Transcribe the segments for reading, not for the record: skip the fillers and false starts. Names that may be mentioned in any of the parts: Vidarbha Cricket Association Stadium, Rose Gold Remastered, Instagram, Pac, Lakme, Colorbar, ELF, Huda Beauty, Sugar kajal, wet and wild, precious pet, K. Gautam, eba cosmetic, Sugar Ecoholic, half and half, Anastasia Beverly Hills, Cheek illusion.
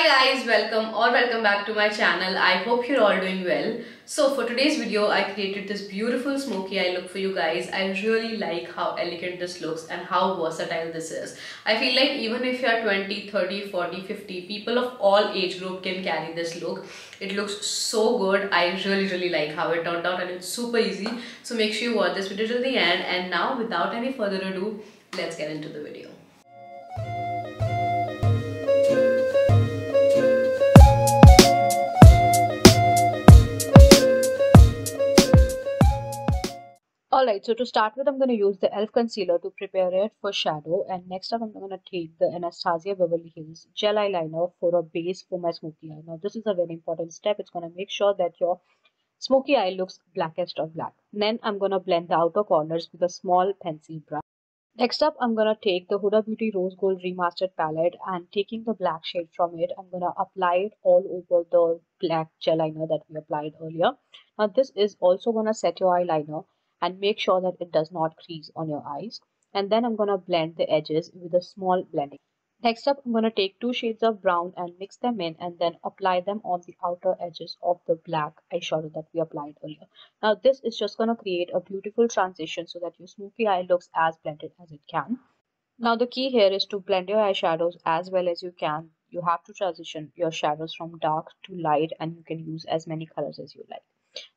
Hi guys, welcome or welcome back to my channel. I hope you're all doing well. So for today's video, I created this beautiful smoky eye look for you guys. I really like how elegant this looks and how versatile this is. I feel like even if you're 20, 30, 40, 50, people of all age group can carry this look. It looks so good. I really like how it turned out and it's super easy. So make sure you watch this video till the end. And now without any further ado, let's get into the video. Alright, so to start with, I'm going to use the ELF concealer to prepare it for shadow, and next up I'm going to take the Anastasia Beverly Hills gel eyeliner for a base for my smoky eye. Now this is a very important step. It's going to make sure that your smoky eye looks blackest of black. Then I'm going to blend the outer corners with a small pencil brush. Next up, I'm going to take the Huda Beauty Rose Gold Remastered palette, and taking the black shade from it, I'm going to apply it all over the black gel liner that we applied earlier. Now this is also going to set your eyeliner and make sure that it does not crease on your eyes. And then I'm going to blend the edges with a small blending. Next up, I'm going to take two shades of brown and mix them in and then apply them on the outer edges of the black eyeshadow that we applied earlier. Now this is just going to create a beautiful transition so that your smoky eye looks as blended as it can. Now the key here is to blend your eyeshadows as well as you can. You have to transition your shadows from dark to light, and you can use as many colors as you like.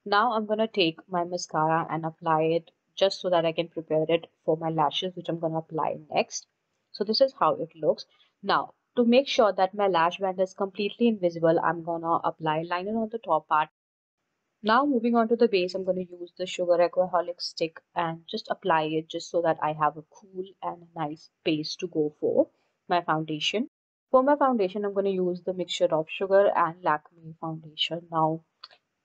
Now I'm going to take my mascara and apply it just so that I can prepare it for my lashes, which I'm going to apply next. So this is how it looks. Now to make sure that my lash band is completely invisible, I'm going to apply liner on the top part. Now moving on to the base, I'm going to use the Sugar Ecoholic stick and just apply it just so that I have a cool and nice base to go for my foundation. For my foundation, I'm going to use the mixture of Sugar and Lakme foundation. Now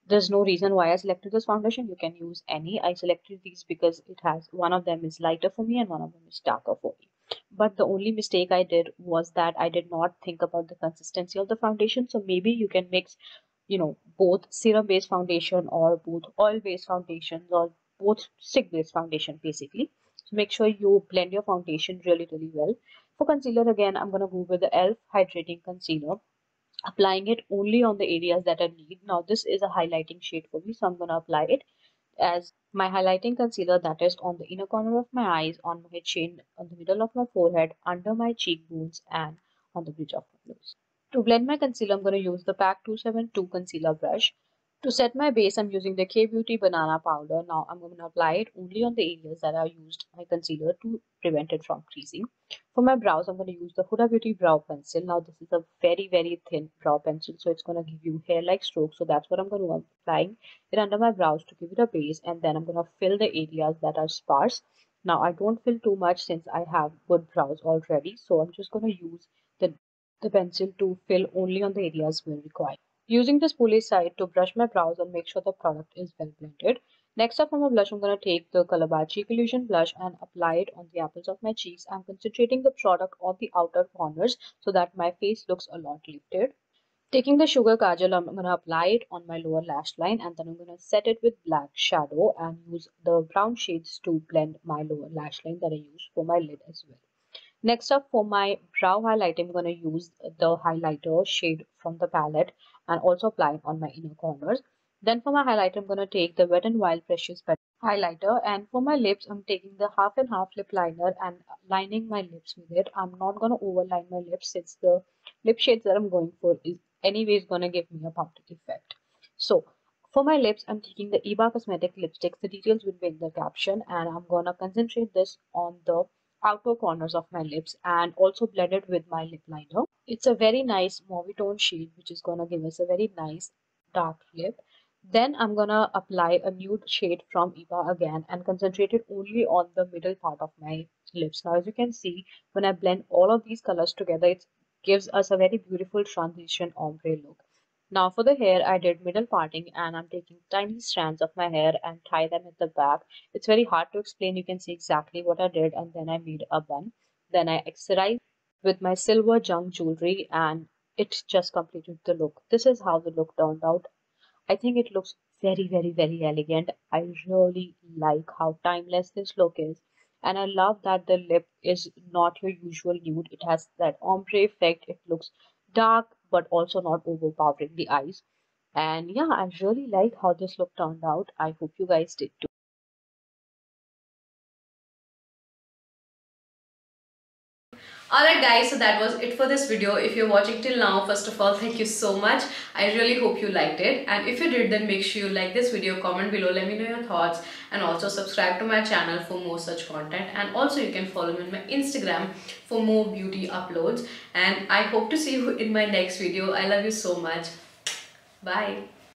there's no reason why I selected this foundation. You can use any. I selected these because it has, one of them is lighter for me and one of them is darker for me. But the only mistake I did was that I did not think about the consistency of the foundation. So maybe you can mix, you know, both serum-based foundation or both oil-based foundations or both stick-based foundation basically. So make sure you blend your foundation really well. For concealer, again, I'm going to go with the ELF Hydrating Concealer, applying it only on the areas that I need. Now this is a highlighting shade for me, so I'm going to apply it as my highlighting concealer, that is on the inner corner of my eyes, on my chin, on the middle of my forehead, under my cheekbones, and on the bridge of my nose. To blend my concealer, I'm going to use the Pac 272 concealer brush. To set my base, I'm using the K Beauty banana powder. Now I'm going to apply it only on the areas that I used my concealer to prevent it from creasing. For my brows, I'm going to use the Huda Beauty brow pencil. Now this is a very thin brow pencil, so it's going to give you hair-like strokes. So that's what I'm going to apply it under my brows to give it a base, and then I'm going to fill the areas that are sparse. Now I don't fill too much since I have good brows already, so I'm just going to use the pencil to fill only on the areas we require. Using the spoolie side to brush my brows and make sure the product is well blended. Next up, for my blush, I'm going to take the Colorbar Cheek Illusion blush and apply it on the apples of my cheeks. I'm concentrating the product on the outer corners so that my face looks a lot lifted. Taking the Sugar Kajal, I'm going to apply it on my lower lash line, and then I'm going to set it with black shadow and use the brown shades to blend my lower lash line that I use for my lid as well. Next up, for my brow highlight, I'm going to use the highlighter shade from the palette and also apply it on my inner corners. Then for my highlighter, I'm going to take the Wet and Wild Precious Pet highlighter, and for my lips, I'm taking the Half and Half lip liner and lining my lips with it. I'm not going to overline my lips since the lip shades that I'm going for is anyways going to give me a powder effect. So for my lips, I'm taking the Eba Cosmetic lipsticks. The details will be in the caption, and I'm going to concentrate this on the outer corners of my lips and also blend it with my lip liner. It's a very nice mauve tone shade which is going to give us a very nice dark lip. Then I'm going to apply a nude shade from Eba again and concentrate it only on the middle part of my lips. Now as you can see, when I blend all of these colors together, it gives us a very beautiful transition ombre look. Now for the hair, I did middle parting, and I'm taking tiny strands of my hair and tie them at the back. It's very hard to explain. You can see exactly what I did, and then I made a bun. Then I accessorized with my silver junk jewelry, and it just completed the look. This is how the look turned out. I think it looks very elegant. I really like how timeless this look is, and I love that the lip is not your usual nude. It has that ombre effect. It looks dark, but also not overpowering the eyes. And yeah, I really like how this look turned out. I hope you guys did too. Alright guys, so that was it for this video. If you're watching till now, first of all, thank you so much. I really hope you liked it, and if you did, then make sure you like this video, comment below, let me know your thoughts, and also subscribe to my channel for more such content. And also you can follow me on my Instagram for more beauty uploads, and I hope to see you in my next video. I love you so much. Bye.